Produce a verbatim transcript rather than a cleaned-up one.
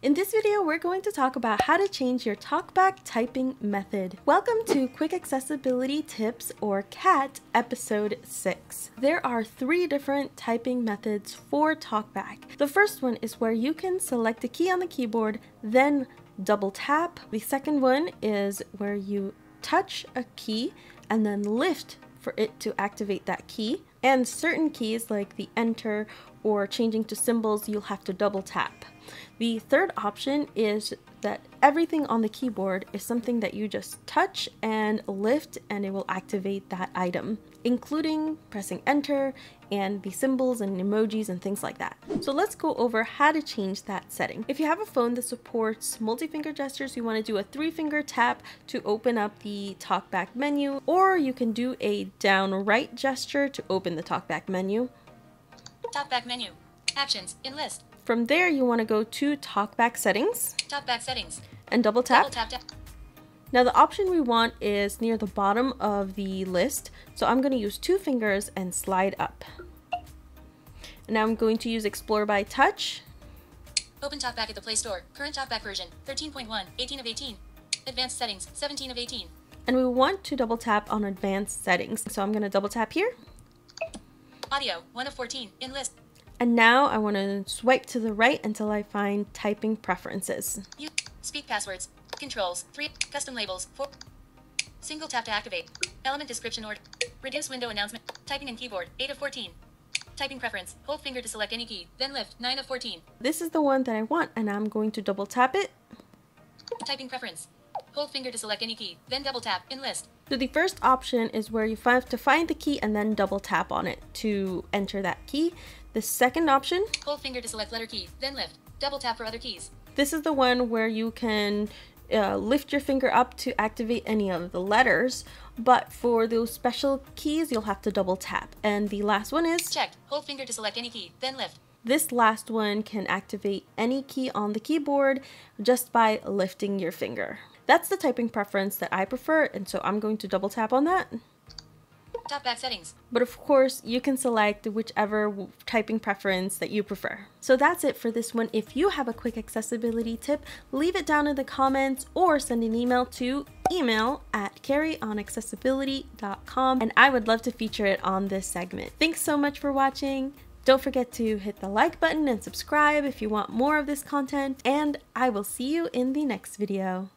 In this video, we're going to talk about how to change your TalkBack typing method. Welcome to Quick Accessibility Tips, or C A T, Episode six. There are three different typing methods for TalkBack. The first one is where you can select a key on the keyboard, then double tap. The second one is where you touch a key and then lift for it to activate that key. And certain keys like the enter or changing to symbols, you'll have to double tap. The third option is that everything on the keyboard is something that you just touch and lift and it will activate that item, including pressing enter and the symbols and emojis and things like that. So let's go over how to change that setting. If you have a phone that supports multi-finger gestures, you want to do a three-finger tap to open up the TalkBack menu, or you can do a down right gesture to open the TalkBack menu. TalkBack menu. Actions in list. From there, you want to go to TalkBack settings. TalkBack settings. And double tap. Double tap, tap. Now the option we want is near the bottom of the list. So I'm going to use two fingers and slide up. And now I'm going to use Explore by Touch. Open TalkBack at the Play Store. Current TalkBack version thirteen point one, eighteen of eighteen. Advanced settings seventeen of eighteen. And we want to double tap on advanced settings. So I'm going to double tap here. Audio one of fourteen in list. And now I want to swipe to the right until I find typing preferences. You speak passwords, controls, three, custom labels, four, single tap to activate, element description or reduce window announcement, typing and keyboard, eight of fourteen, typing preference, hold finger to select any key, then lift, nine of fourteen. This is the one that I want and I'm going to double tap it. Typing preference, hold finger to select any key, then double tap, in list. So the first option is where you have to find the key and then double tap on it to enter that key. The second option, hold finger to select letter key, then lift, double tap for other keys. This is the one where you can uh, lift your finger up to activate any of the letters, but for those special keys, you'll have to double tap. And the last one is checked, hold finger to select any key, then lift. This last one can activate any key on the keyboard just by lifting your finger. That's the typing preference that I prefer, and so I'm going to double tap on that. TalkBack settings. But of course, you can select whichever typing preference that you prefer. So that's it for this one. If you have a quick accessibility tip, leave it down in the comments or send an email to email at carryonaccessibility dot com, and I would love to feature it on this segment. Thanks so much for watching. Don't forget to hit the like button and subscribe if you want more of this content, and I will see you in the next video.